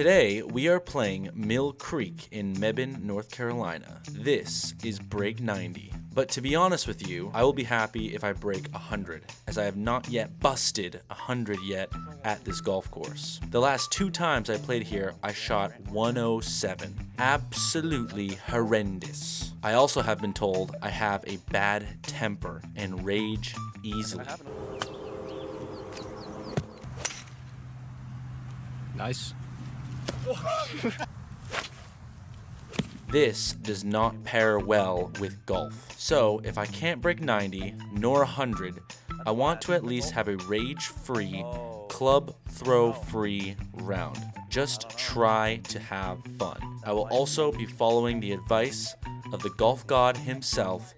Today, we are playing Mill Creek in Mebane, North Carolina. This is break 90. But to be honest with you, I will be happy if I break 100, as I have not yet busted 100 yet at this golf course. The last two times I played here, I shot 107. Absolutely horrendous. I also have been told I have a bad temper and rage easily. Nice. This does not pair well with golf. So if I can't break 90 nor 100, I want to at least have a rage-free, club throw-free round. Just try to have fun. I will also be following the advice of the golf god himself,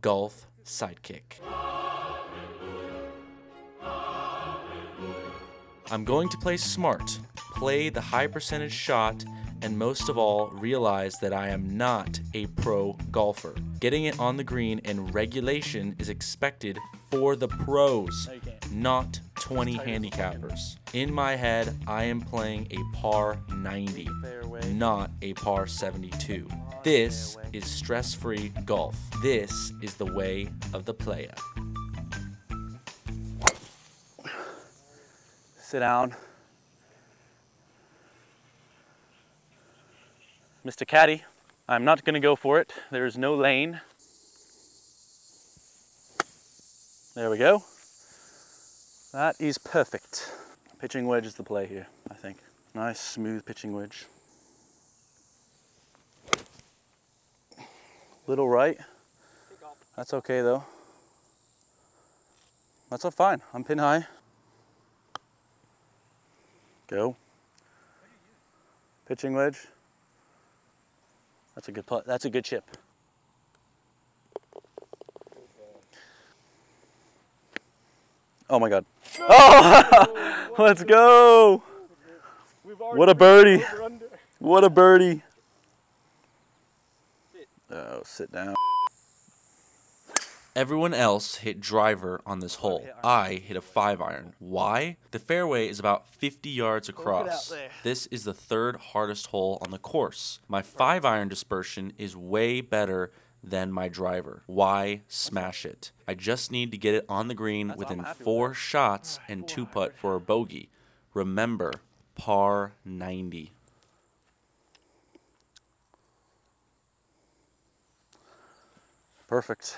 Golf Sidekick. I'm going to play smart, play the high percentage shot, and most of all, realize that I am not a pro golfer. Getting it on the green and regulation is expected for the pros, not 20 handicappers. In my head, I am playing a par 90, not a par 72. This is stress-free golf. This is the way of the player. Sit down. Mr. Caddy, I'm not going to go for it. There is no lane. There we go. That is perfect. Pitching wedge is the play here, I think. Nice, smooth pitching wedge. Little right. That's okay, though. That's all fine. I'm pin high. Go. Pitching wedge. That's a good putt. That's a good chip. Oh my God. Oh! Let's go. What a birdie. What a birdie. Oh, sit down. Everyone else hit driver on this hole. I hit a 5-iron. Why? The fairway is about 50 yards across. This is the third hardest hole on the course. My 5-iron dispersion is way better than my driver. Why smash it? I just need to get it on the green within 4 shots and 2-putt for a bogey. Remember, par 90. Perfect.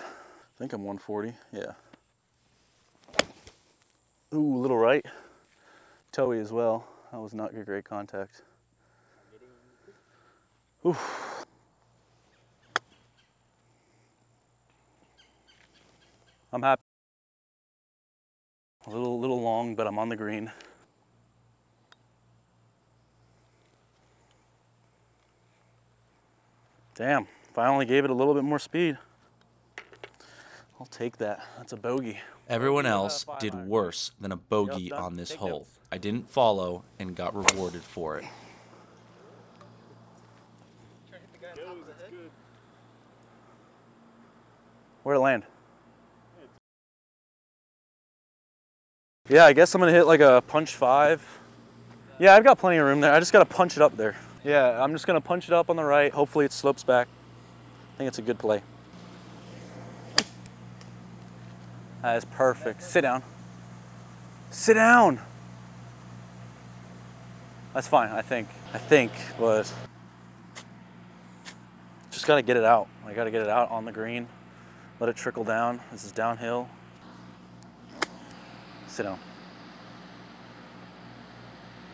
I think I'm 140, yeah. Ooh, little right. Toey as well. That was not your great contact. Ooh. I'm happy. A little long, but I'm on the green. Damn, if I only gave it a little bit more speed. I'll take that. That's a bogey. Everyone else did worse than a bogey on this hole. I didn't follow and got rewarded for it. Where'd it land? Yeah, I guess I'm gonna hit like a punch 5. Yeah, I've got plenty of room there. I just gotta punch it up there. Yeah, I'm just gonna punch it up on the right. Hopefully it slopes back. I think it's a good play. That is perfect. Sit down. Sit down! That's fine, I think. But just gotta get it out. I gotta get it out on the green. Let it trickle down. This is downhill. Sit down.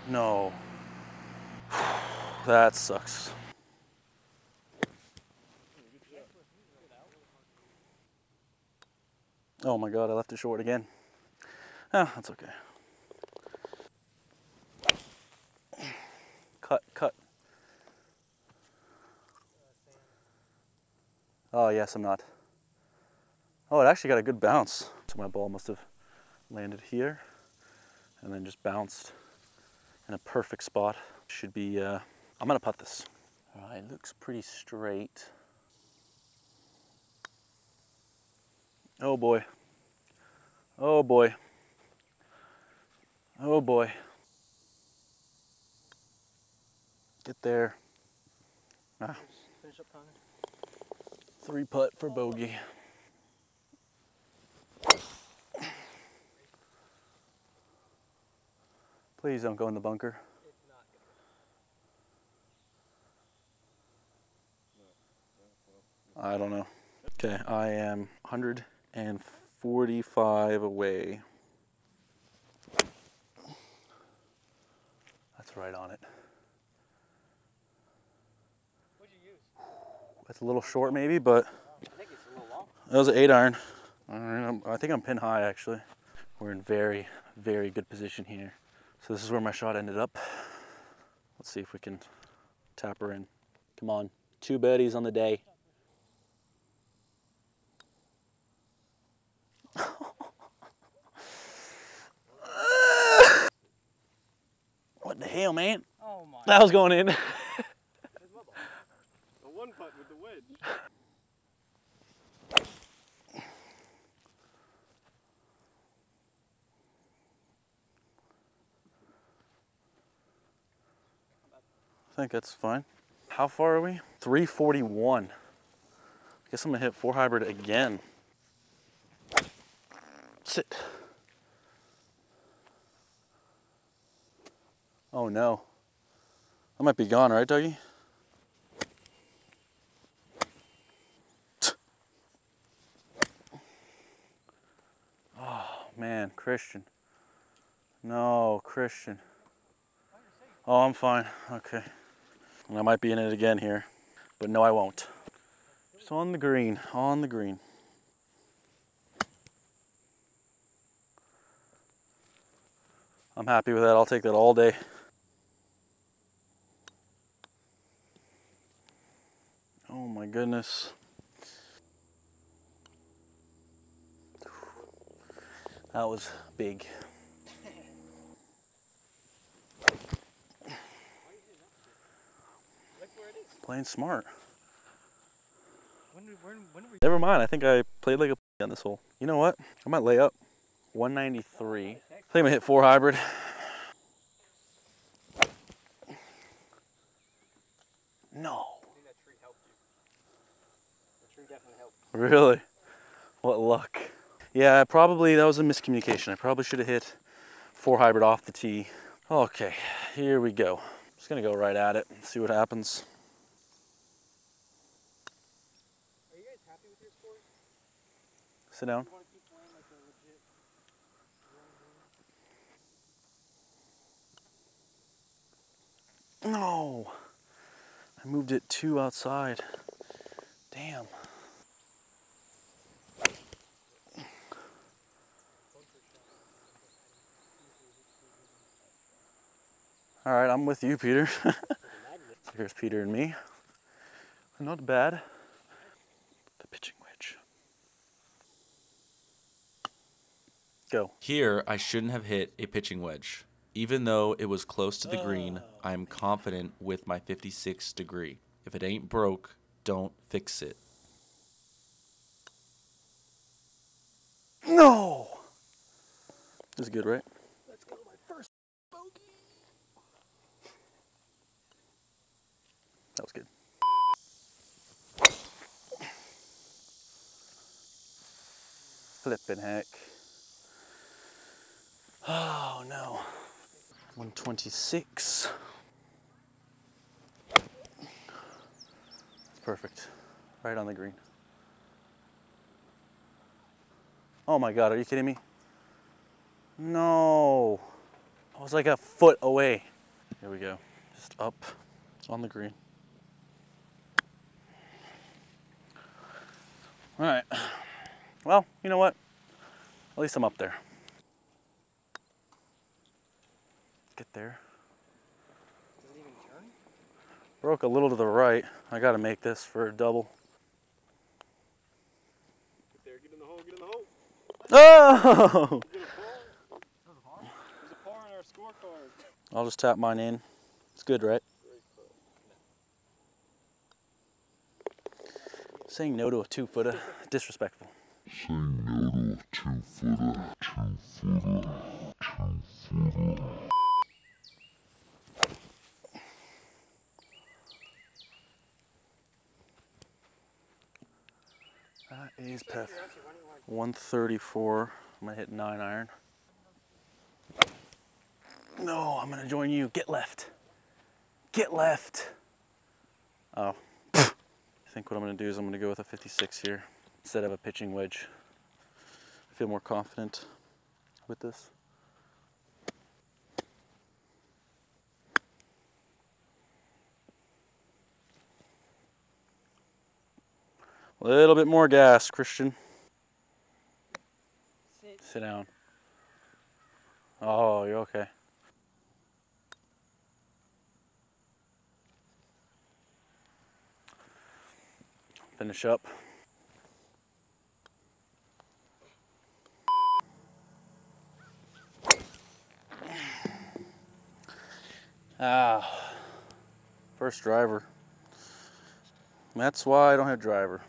No. That sucks. Oh my God, I left it short again. Ah, that's okay. Cut, cut. Oh yes, I'm not. Oh, it actually got a good bounce. So my ball must have landed here and then just bounced in a perfect spot. Should be, I'm gonna putt this. All right, looks pretty straight. Oh boy. Oh boy. Oh boy. get there. Nah. Finish up timing. 3-putt for bogey. Please don't go in the bunker. I don't know. Okay, I am 145 away. That's right on it. What'd you use? That's a little short maybe, but I think it's a little long. That was an 8-iron. I think I'm pin high actually. We're in very, very good position here. So this is where my shot ended up. Let's see if we can tap her in. Come on, 2 birdies on the day. What the hell, man? Oh my. That was going in. The one putt with the wedge. I think that's fine. How far are we? 341. I guess I'm gonna hit 4 hybrid again. Sit. Oh no. I might be gone, right, Dougie? Oh man, Christian. No, Christian. Oh, I'm fine. Okay. And I might be in it again here, but no, I won't. Just on the green, on the green. I'm happy with that. I'll take that all day. Oh my goodness. That was big. Playing smart. Never mind, I think I played like a p on this hole. You know what? I might lay up. 193. I think I'm gonna hit 4 hybrid. No. Really? What luck. Yeah, probably that was a miscommunication. I probably should have hit 4 hybrid off the tee. Okay, here we go. I'm just gonna go right at it and see what happens. Are you guys happy with your score? Sit down. No, I moved it 2 outside. Damn. All right, I'm with you, Peter. So here's Peter and me. Not bad. The pitching wedge. Go. Here, I shouldn't have hit a pitching wedge. Even though it was close to the green, I am confident with my 56 degree. If it ain't broke, don't fix it. No! This is good, right? Let's go to my first bogey. That was good. Flippin' heck. Oh no. 126. That's perfect. Right on the green. Oh my God, are you kidding me? No. I was like a foot away. Here we go. Just up on the green. All right. Well, you know what? At least I'm up there. Get there. Does it even turn? Broke a little to the right. I gotta make this for a double. Get there, get in the hole, get in the hole. Oh! There's a par in our scorecard. I'll just tap mine in. It's good, right? Saying no to a 2-footer, disrespectful. Saying no to a 2-footer, 2-footer, 2-footer. That is perfect. 134. I'm gonna hit 9 iron. No, I'm gonna join you. Get left. Get left. Oh. I think what I'm gonna do is I'm gonna go with a 56 here instead of a pitching wedge. I feel more confident with this. A little bit more gas, Christian. Sit down. Oh, you're okay. Finish up. Ah, first driver. That's why I don't have driver.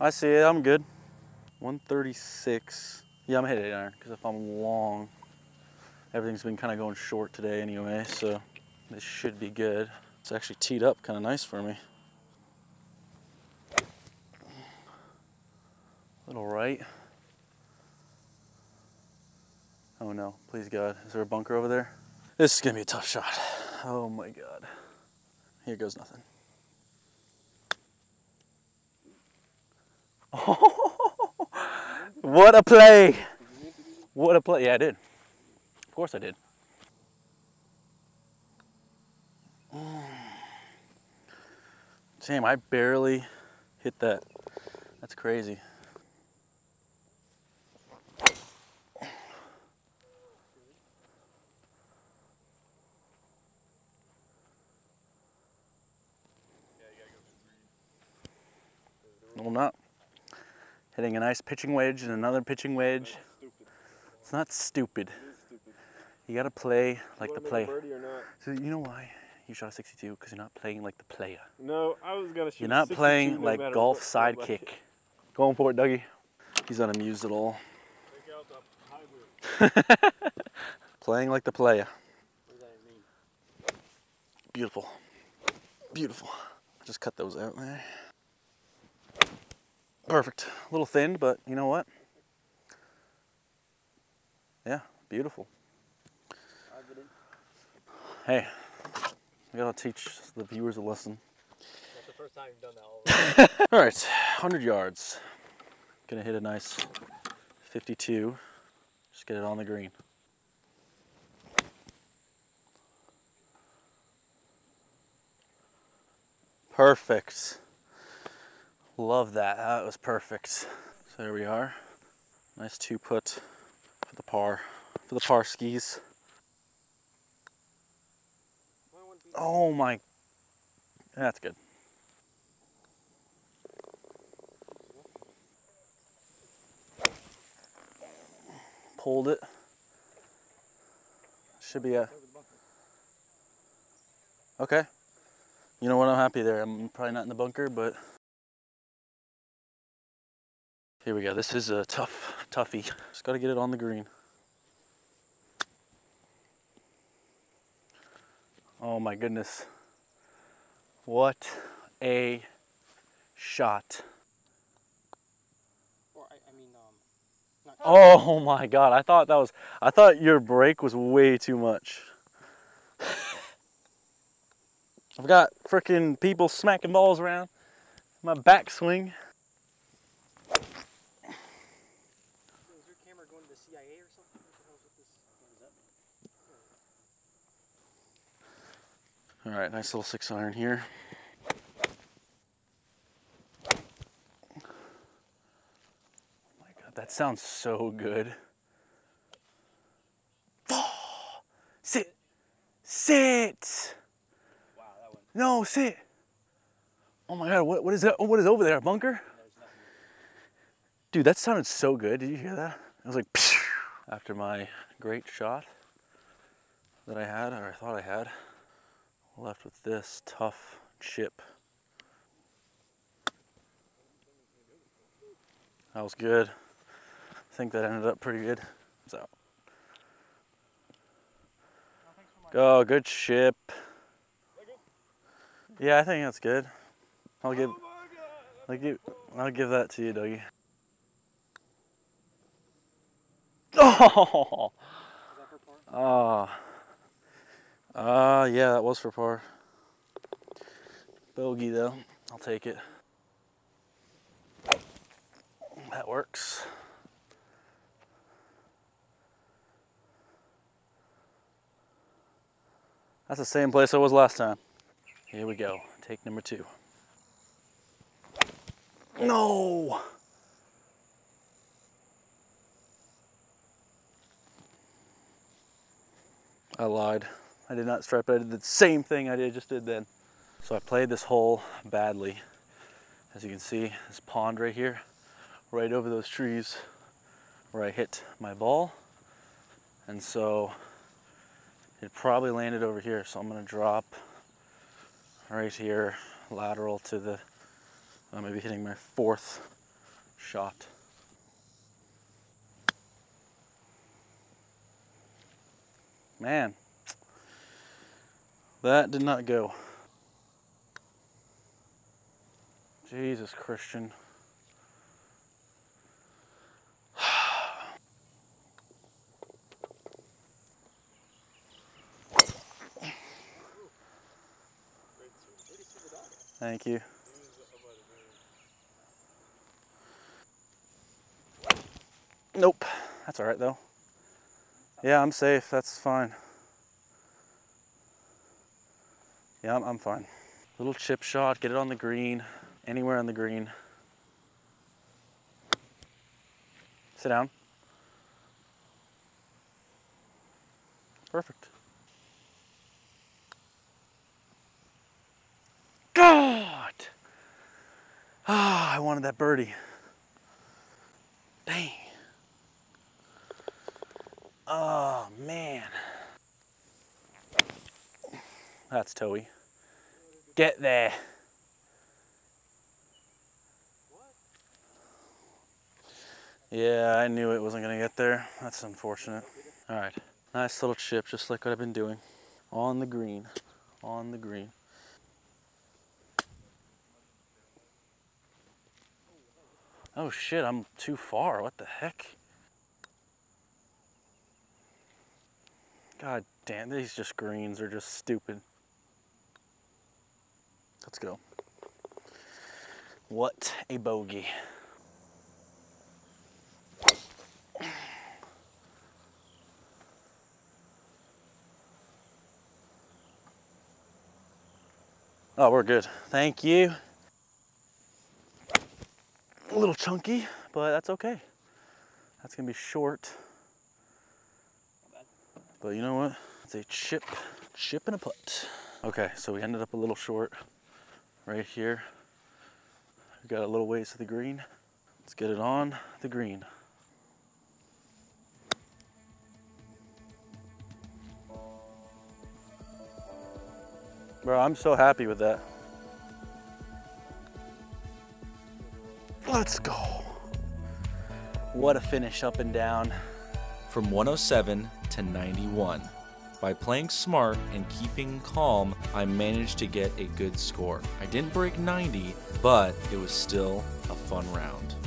I see it, I'm good. 136. Yeah, I'm gonna hit 8 iron, because if I'm long, everything's been kind of going short today anyway, so this should be good. It's actually teed up kind of nice for me. Little right. Oh no, please God. Is there a bunker over there? This is gonna be a tough shot. Oh my God. Here goes nothing. Oh, what a play. What a play. Yeah, I did. Of course I did. Damn, I barely hit that. That's crazy. No, I'm not. Hitting a nice pitching wedge and another pitching wedge. It's not stupid. It is stupid. You gotta play like the player. So you know why you shot a 62? Because you're not playing like the player. No, I was gonna shoot. You're not playing like Golf Sidekick. Going for it, Dougie. He's not amused at all. Take out the high wheel. Playing like the player. What does that mean? Beautiful. Beautiful. Just cut those out there. Perfect. A little thin, but you know what? Yeah, beautiful. Hey, we gotta teach the viewers a lesson. That's the first time you've done that all. All right, 100 yards. Gonna hit a nice 52. Just get it on the green. Perfect. Love that, that was perfect. So there we are. Nice 2-putt for the par skis. Oh my, that's good. Pulled it. Should be a, okay. You know what, I'm happy there. I'm probably not in the bunker, but here we go. This is a toughie. Just got to get it on the green. Oh my goodness. What a shot. Or I mean, oh my God. I thought your break was way too much. I've got frickin' people smacking balls around my backswing. All right, nice little 6 iron here. Oh my God, that sounds so good. Oh, sit, sit. Wow, that one. No, sit. Oh my God, what is that? Oh, what is over there? A bunker? Dude, that sounded so good. Did you hear that? It was like phew, after my great shot that I had, or I thought I had. Left with this tough chip. That was good. think that ended up pretty good. So, oh, good chip. Yeah, I think that's good. I'll give that to you, Dougie. Oh. Yeah, that was for par. Bogey though, I'll take it. That works. That's the same place I was last time. Here we go, take number two. No! I lied. I did not stripe it. I did the same thing I just did then. So I played this hole badly. As you can see, this pond right here, right over those trees where I hit my ball. And so it probably landed over here. So I'm gonna drop right here, lateral to the, I'm gonna be hitting my fourth shot. Man, that did not go. Jesus, Christian. Thank you. Nope, that's all right though. Yeah, I'm safe, that's fine. Yeah, I'm fine. Little chip shot, get it on the green, anywhere on the green. Sit down. Perfect. God! Ah, I wanted that birdie. Dang. Oh, man. That's toey. Get there. Yeah, I knew it wasn't gonna get there. That's unfortunate. All right, nice little chip, just like what I've been doing. On the green, on the green. Oh shit, I'm too far, what the heck? God damn, these just greens are just stupid. Let's go. What a bogey. Oh, we're good. Thank you. A little chunky, but that's okay. That's gonna be short. But you know what? It's a chip and a putt. Okay, so we ended up a little short right here. We got a little ways to the green. Let's get it on the green. Bro, I'm so happy with that. Let's go. What a finish up and down. From 107 to 91. By playing smart and keeping calm, I managed to get a good score. I didn't break 90, but it was still a fun round.